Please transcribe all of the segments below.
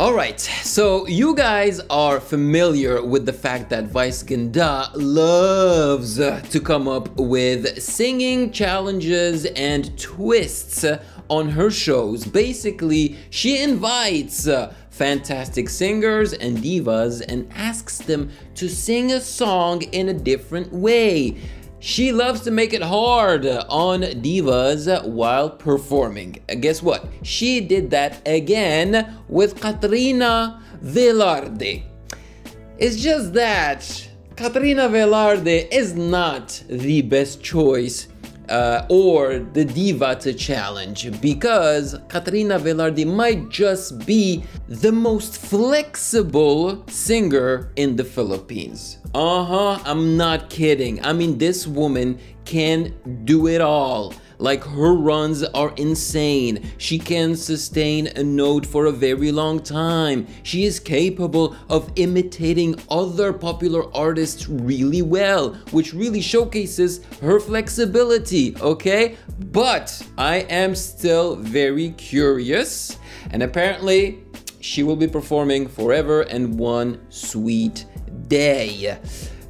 Alright, so you guys are familiar with the fact that Vice Ganda loves to come up with singing challenges and twists on her shows. Basically, she invites fantastic singers and divas and asks them to sing a song in a different way. She loves to make it hard on divas while performing. Guess what? She did that again with Katrina Velarde. It's just that Katrina Velarde is not the best choice or the diva to challenge, because Katrina Velarde might just be the most flexible singer in the Philippines. I'm not kidding. I mean, this woman can do it all. Like, her runs are insane. She can sustain a note for a very long time. She is capable of imitating other popular artists really well, which really showcases her flexibility, okay? But I am still very curious, and apparently she will be performing Forever and One Sweet Day.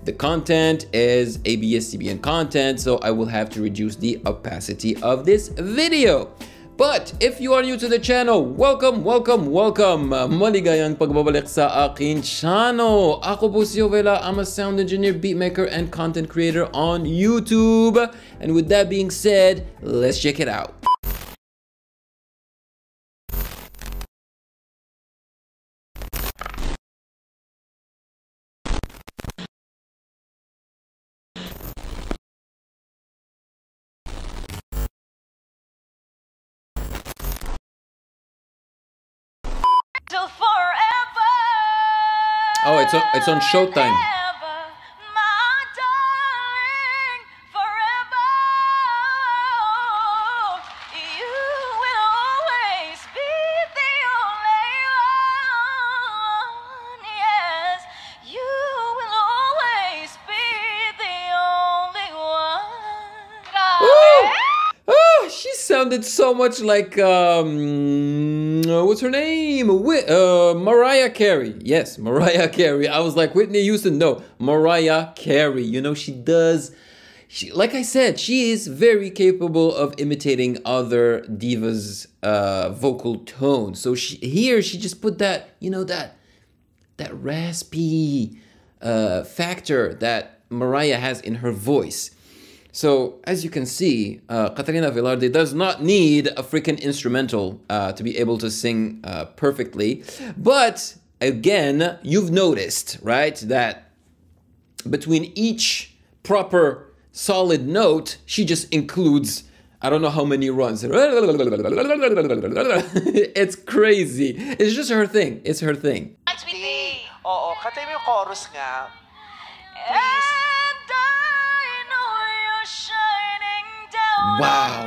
The content is ABS-CBN content, so I will have to reduce the opacity of this video. But if you are new to the channel, welcome, welcome, welcome! Maligayang pagbabalik sa akin channel! Ako po si Ovela. I'm a sound engineer, beatmaker, and content creator on YouTube. And with that being said, let's check it out. Oh, it's on Showtime. She sounded so much like, what's her name? Mariah Carey. Yes, Mariah Carey. I was like, Whitney Houston. No, Mariah Carey. You know, she does. Like I said, she is very capable of imitating other divas' vocal tone. So here she just put that, you know, that raspy factor that Mariah has in her voice. So, as you can see, Katrina Velarde does not need a freaking instrumental to be able to sing perfectly. But, again, you've noticed, right, that between each proper solid note, she just includes I don't know how many runs. It's crazy. It's just her thing. It's her thing. Oo, katay mo yung chorus nga. Please. Wow.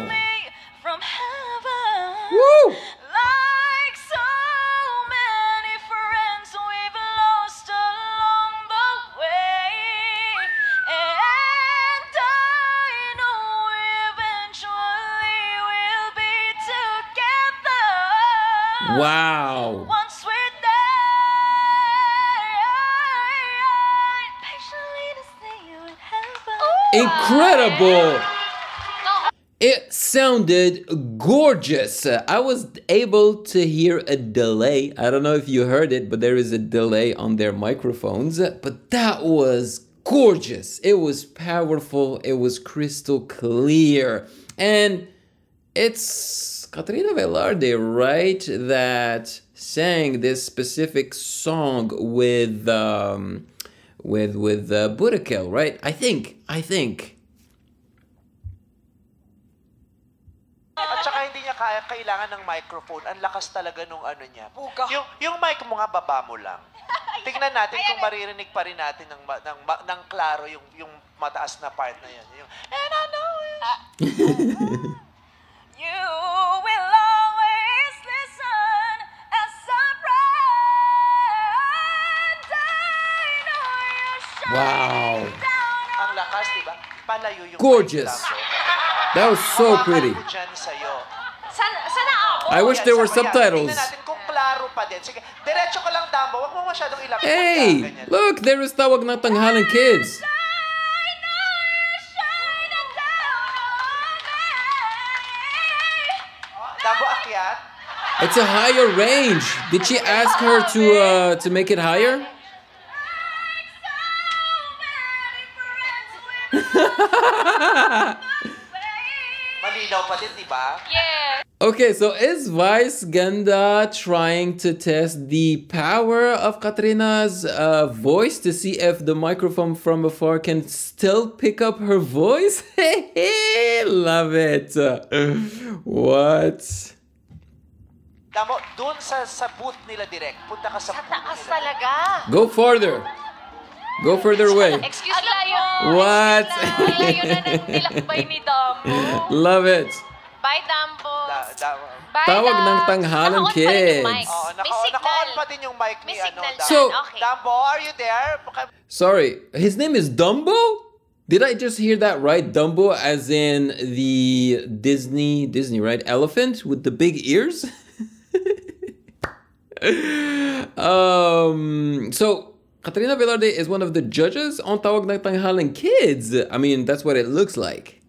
From heaven. Woo! Like so many friends we've lost along the way. And I know eventually we'll be together. Wow. Once we're there, patiently to see you in heaven. Ooh. Incredible. It sounded gorgeous. I was able to hear a delay. I don't know if you heard it, but there is a delay on their microphones. But that was gorgeous. It was powerful. It was crystal clear. And it's Katrina Velarde, right, that sang this specific song with Burakel, right? I think. Kailangan ng microphone. Ang lakas talaga nung ano niya. Yung mic mo nga, baba mo lang. Tingnan natin kung maririnig pa rin natin ng klaro yung mataas na part na yan. Yung, and I know it. You will always listen as a friend. I know you shine. Wow. Ang lakas, di ba? Palayo yung gorgeous. That was so pretty. I wish there were subtitles. Tingnan natin kung klaro pa din. Sige, diretso ka lang, Dambo. Huwag mo masyadong ilapit. Hey! Look, there is Tawag ng Tanghalan, kids. Dambo, akyat. It's a higher range. Did she ask her to make it higher? Okay, so is Vice Ganda trying to test the power of Katrina's voice to see if the microphone from afar can still pick up her voice? Love it. What? Damo, dun sa booth nila direct. Punta ka sa booth nila. Go farther. Go further away. Excuse me. What? Love it. Bye, Dambo. Bye, Tawag ng Tanghalan, kids. Naka-on pa din yung mic ni Dambo. Dambo, are you there? Sorry, his name is Dumbo? Did I just hear that right? Dumbo as in the Disney, right? Elephant with the big ears? So... Katrina Velarde is one of the judges on Tawag ng Tanghalan Kids. I mean, that's what it looks like.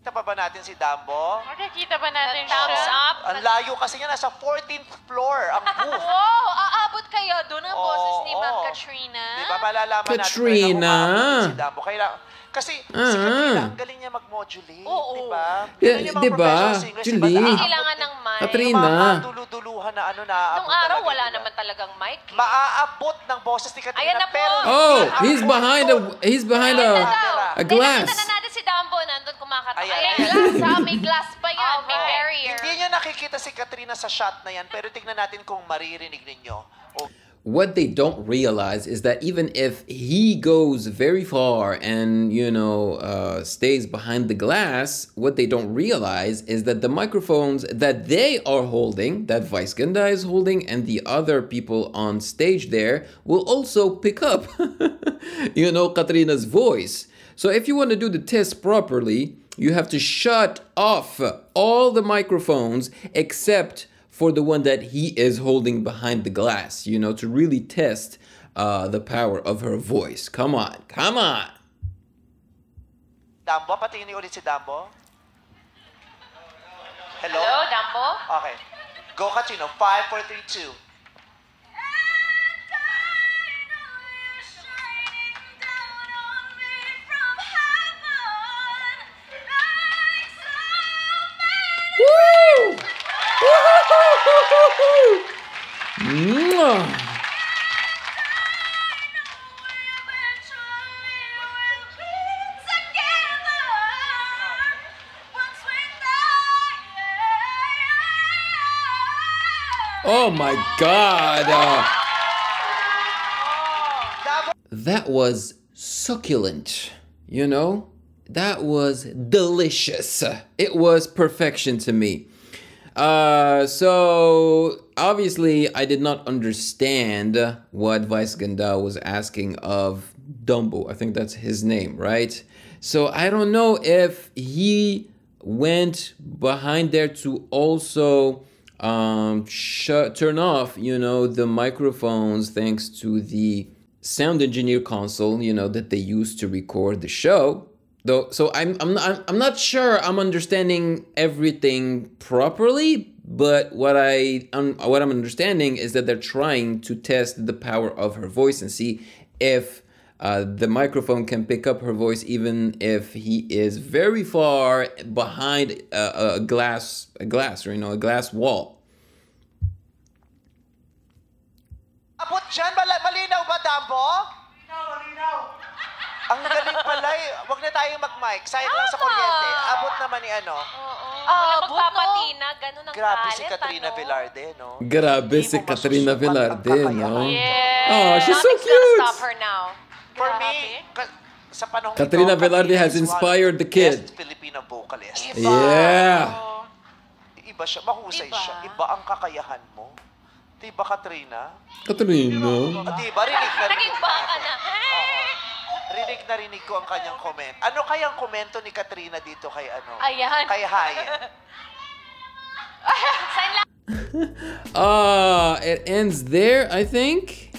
Kita ba natin si Dambo? Kita ba natin siya? Thumbs up. Ang layo kasi niya, nasa 14th floor ang booth. Wow, aabot kayo doon ang boses ni Ma'am Katrina. Diba, malalaman Katrina natin si Dambo. Kasi si Katrina, ang galing niya mag-modulate, diba? Diba? Kailangan ng mic. Katrina. Dulu-duluhan na ano na. Nung araw, wala naman talagang mic. Maaabot ng boses ni Katrina. Ayan na po. Oh, he's behind a glass. Nakita na natin si Dambo, nandun kumakata. May glass pa yan, may barrier. Hindi nyo nakikita si Katrina sa shot na yan, pero tignan natin kung maririnig ninyo. What they don't realize is that even if he goes very far and, you know, stays behind the glass, what they don't realize is that the microphones that they are holding, that Vice Ganda is holding, and the other people on stage there will also pick up, you know, Katrina's voice. So if you want to do the test properly, you have to shut off all the microphones except for the one that he is holding behind the glass, you know, to really test the power of her voice. Come on, come on. Dambo, patingin ulit si Dambo. Hello? Hello, Dambo? Okay. Go, Katrina. 5, 4, 3, 2. Oh my God! That was succulent, you know? That was delicious. It was perfection to me. So obviously I did not understand what Vice Ganda was asking of Dumbo. I think that's his name, right? So I don't know if he went behind there to also turn off, you know, the microphones thanks to the sound engineer console, you know, that they use to record the show. Though, so I'm not sure I'm understanding everything properly, but what I'm understanding is that they're trying to test the power of her voice and see if the microphone can pick up her voice even if he is very far behind a glass, or, you know, a glass wall. Ang galing pala eh. Huwag na tayong mag-mic. Sayang lang sa kuryente. Abot naman ni ano. Abot magpapatina. Ganun ang grabe si Katrina Velarde, no? Grabe si Katrina Velarde, no? Yeah. Oh, she's so cute. Nothing's gonna stop her now. For me, sa panahon Katrina Velarde has inspired the kid. Best Filipino vocalist. Iba. Yeah. Iba siya. Mahusay siya. Iba ang kakayahan mo. Diba, Katrina? Katrina? Diba, rinig na rin. Nag-iba ka na. Rinig na rinig ko ang kanyang comment. Ano kayang komento ni Katrina dito kay ano? Ayan. Kay Hayan. It ends there, I think.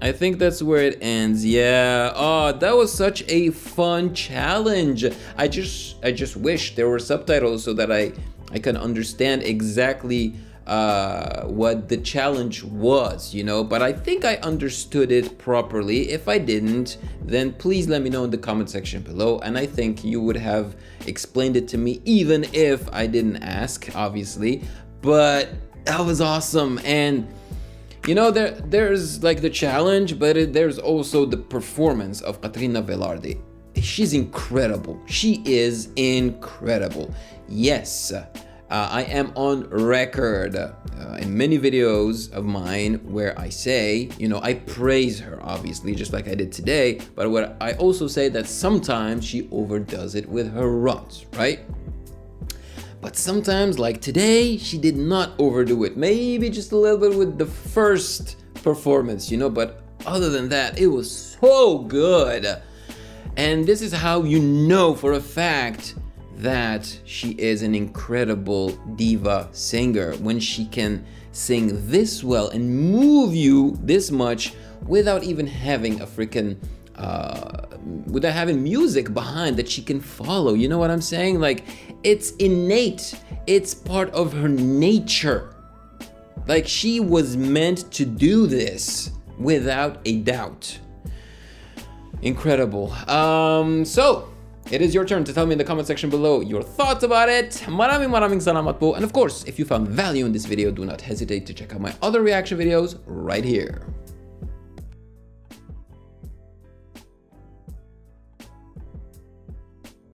I think that's where it ends. Yeah. Oh, that was such a fun challenge. I just wish there were subtitles so that I can understand exactly what the challenge was, you know, but I think I understood it properly. If I didn't, then please let me know in the comment section below, and I think you would have explained it to me even if I didn't ask, obviously. But that was awesome. And you know, there's like the challenge, but there's also the performance of Katrina Velarde. She's incredible. She is incredible. Yes. I am on record in many videos of mine where I say, you know, I praise her, obviously, just like I did today, but what I also say that sometimes she overdoes it with her runs, right? But sometimes, like today, she did not overdo it. Maybe just a little bit with the first performance, you know, but other than that, it was so good. And this is how you know for a fact that she is an incredible diva singer, when she can sing this well and move you this much without even having a freaking without having music behind that she can follow. You know what I'm saying? Like, it's innate, it's part of her nature. Like, she was meant to do this without a doubt. Incredible. So it is your turn to tell me in the comment section below your thoughts about it. Maraming maraming salamat po. And of course, if you found value in this video, do not hesitate to check out my other reaction videos right here.